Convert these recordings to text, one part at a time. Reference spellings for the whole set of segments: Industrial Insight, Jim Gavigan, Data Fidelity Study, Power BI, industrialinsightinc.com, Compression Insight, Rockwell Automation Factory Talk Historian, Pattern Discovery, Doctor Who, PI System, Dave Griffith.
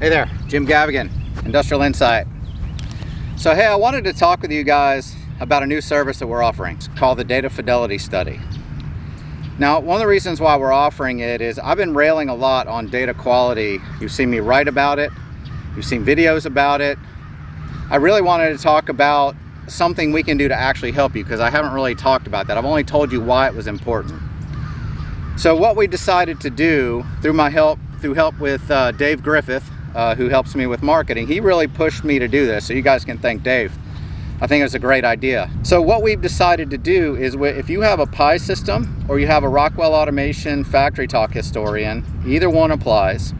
Hey there, Jim Gavigan, Industrial Insight. So hey, I wanted to talk with you guys about a new service that we're offering. It's called the Data Fidelity Study. Now, one of the reasons why we're offering it is I've been railing a lot on data quality. You've seen me write about it. You've seen videos about it. I really wanted to talk about something we can do to actually help you because I haven't really talked about that. I've only told you why it was important. So what we decided to do through my help, with Dave Griffith, who helps me with marketing. He really pushed me to do this, so you guys can thank Dave. I think it's a great idea. So what we've decided to do is if you have a PI System or you have a Rockwell Automation Factory Talk Historian, either one applies.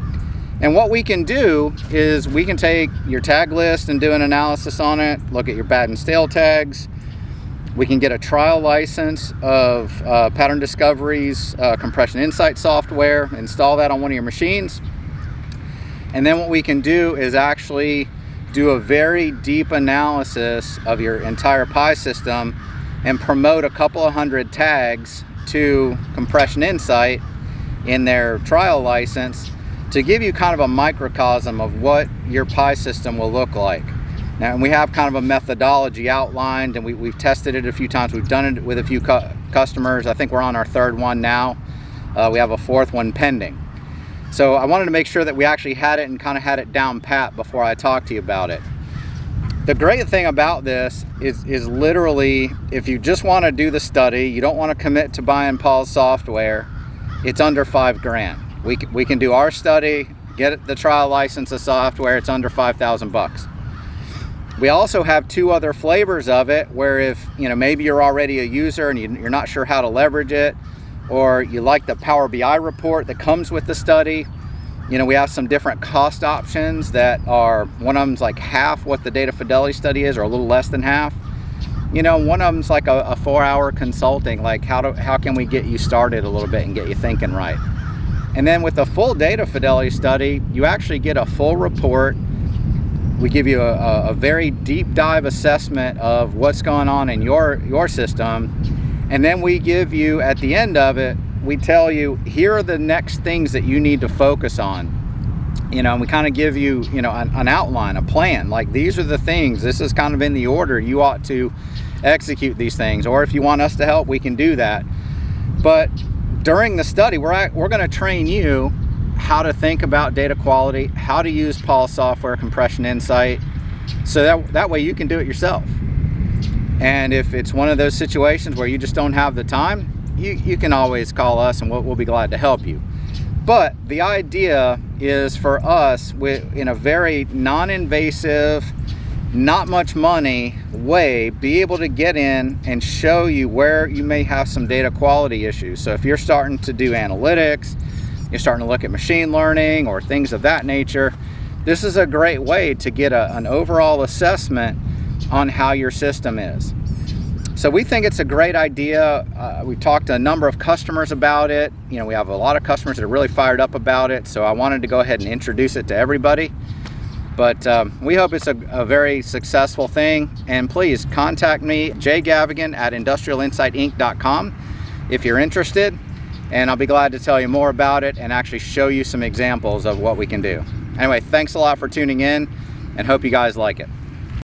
And what we can do is we can take your tag list and do an analysis on it, look at your bad and stale tags. We can get a trial license of Pattern Discovery's Compression Insight software, install that on one of your machines. And then what we can do is actually do a very deep analysis of your entire PI System and promote a couple of hundred tags to Compression Insight in their trial license to give you kind of a microcosm of what your PI System will look like. Now, and we have kind of a methodology outlined, and we've tested it a few times. We've done it with a few customers. I think we're on our third one now. We have a fourth one pending. So I wanted to make sure that we actually had it and kind of had it down pat before I talked to you about it. The great thing about this is literally, if you just want to do the study, you don't want to commit to buying Paul's software, it's under $5,000. We can do our study, get the trial license of software, it's under $5,000. We also have two other flavors of it where if, you know, maybe you're already a user and you're not sure how to leverage it, or you like the Power BI report that comes with the study. You know, we have some different cost options that are, one of them's like half what the Data Fidelity Study is, or a little less than half. You know, one of them's like a 4-hour consulting, like how can we get you started a little bit and get you thinking right. And then with the full Data Fidelity Study, you actually get a full report. We give you a very deep dive assessment of what's going on in your system. And then we give you, at the end of it, we tell you, here are the next things that you need to focus on. You know, and we kind of give you, you know, an outline, a plan. Like, these are the things, this is kind of in the order you ought to execute these things. Or if you want us to help, we can do that. But during the study, we're gonna train you how to think about data quality, how to use PAL software, Compression Insight, so that way you can do it yourself. And if it's one of those situations where you just don't have the time, you can always call us and we'll be glad to help you. But the idea is for us, in a very non-invasive, not much money way, be able to get in and show you where you may have some data quality issues. So if you're starting to do analytics, you're starting to look at machine learning or things of that nature, this is a great way to get an overall assessment on how your system is. So we think it's a great idea. We've talked to a number of customers about it. You know, we have a lot of customers that are really fired up about it, so I wanted to go ahead and introduce it to everybody. But we hope it's a very successful thing, and please contact me, jgavigan at industrialinsightinc.com, if you're interested, and I'll be glad to tell you more about it and actually show you some examples of what we can do. Anyway, thanks a lot for tuning in, and hope you guys like it.